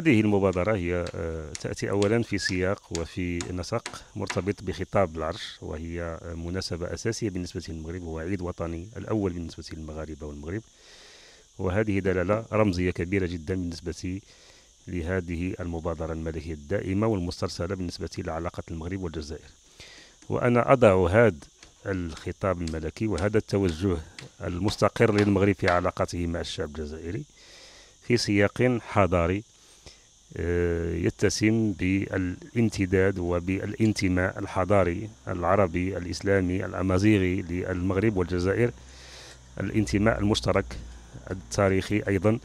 هذه المبادرة هي تأتي أولا في سياق وفي نسق مرتبط بخطاب العرش، وهي مناسبة أساسية بالنسبة للمغرب، هو عيد وطني الأول بالنسبة للمغاربة والمغرب، وهذه دلالة رمزية كبيرة جدا بالنسبة لهذه المبادرة الملكية الدائمة والمسترسلة بالنسبة لعلاقة المغرب والجزائر. وأنا أضع هذا الخطاب الملكي وهذا التوجه المستقر للمغرب في علاقته مع الشعب الجزائري في سياق حضاري يتسم بالامتداد وبالانتماء الحضاري العربي الإسلامي الأمازيغي للمغرب والجزائر، الانتماء المشترك التاريخي أيضا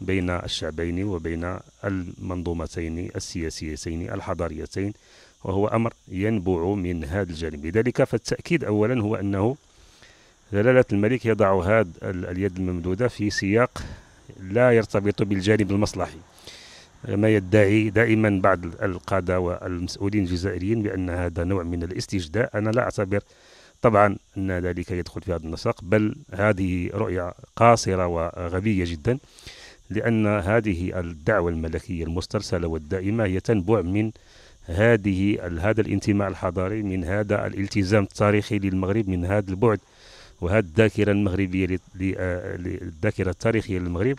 بين الشعبين وبين المنظومتين السياسيتين الحضاريتين، وهو أمر ينبع من هذا الجانب. لذلك فالتأكيد أولا هو أنه دلالة الملك يضع هذا اليد الممدودة في سياق لا يرتبط بالجانب المصلحي، ما يدعي دائما بعض القادة والمسؤولين الجزائريين بأن هذا نوع من الاستجداء. أنا لا أعتبر طبعا أن ذلك يدخل في هذا النسق، بل هذه رؤية قاصرة وغبية جدا، لأن هذه الدعوة الملكية المسترسلة والدائمة هي تنبع من هذا الانتماء الحضاري، من هذا الالتزام التاريخي للمغرب، من هذا البعد وهذه الذاكرة المغربية، الذاكرة التاريخية للمغرب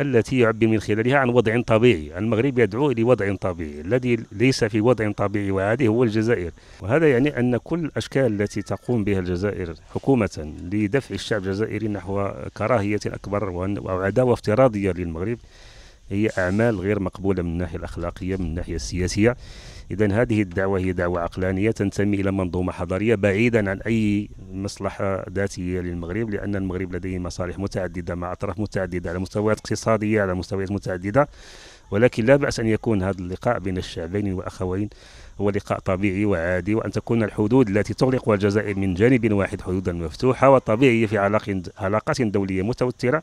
التي يعبر من خلالها عن وضع طبيعي. المغرب يدعو إلى وضع طبيعي، الذي ليس في وضع طبيعي وعادي هو الجزائر. وهذا يعني أن كل الأشكال التي تقوم بها الجزائر حكومة لدفع الشعب الجزائري نحو كراهية أكبر أو عداوة افتراضية للمغرب هي أعمال غير مقبولة من الناحية الأخلاقية، من الناحية السياسية. إذا هذه الدعوة هي دعوة عقلانية تنتمي إلى منظومة حضارية بعيدا عن أي مصلحة ذاتية للمغرب، لأن المغرب لديه مصالح متعددة مع أطراف متعددة على مستويات اقتصادية، على مستويات متعددة. ولكن لا بأس أن يكون هذا اللقاء بين الشعبين وأخوين هو لقاء طبيعي وعادي، وأن تكون الحدود التي تغلقها الجزائر من جانب واحد حدودا مفتوحة وطبيعية في علاقات دولية متوترة،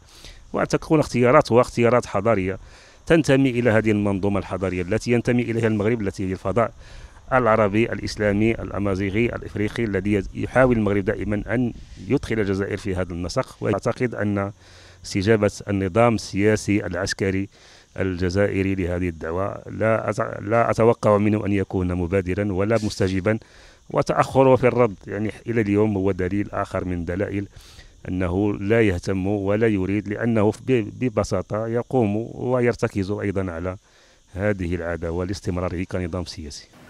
وأن تكون اختياراتها اختيارات حضارية تنتمي إلى هذه المنظومة الحضارية التي ينتمي إليها المغرب، التي هي الفضاء العربي الإسلامي الأمازيغي الإفريقي، الذي يحاول المغرب دائما أن يدخل الجزائر في هذا النسق. وأعتقد أن استجابة النظام السياسي العسكري الجزائري لهذه الدعوة لا أتوقع منه أن يكون مبادرا ولا مستجبا، وتأخره في الرد يعني إلى اليوم هو دليل آخر من دلائل أنه لا يهتم ولا يريد، لأنه ببساطة يقوم ويرتكز أيضا على هذه العادة والاستمرار كنظام سياسي.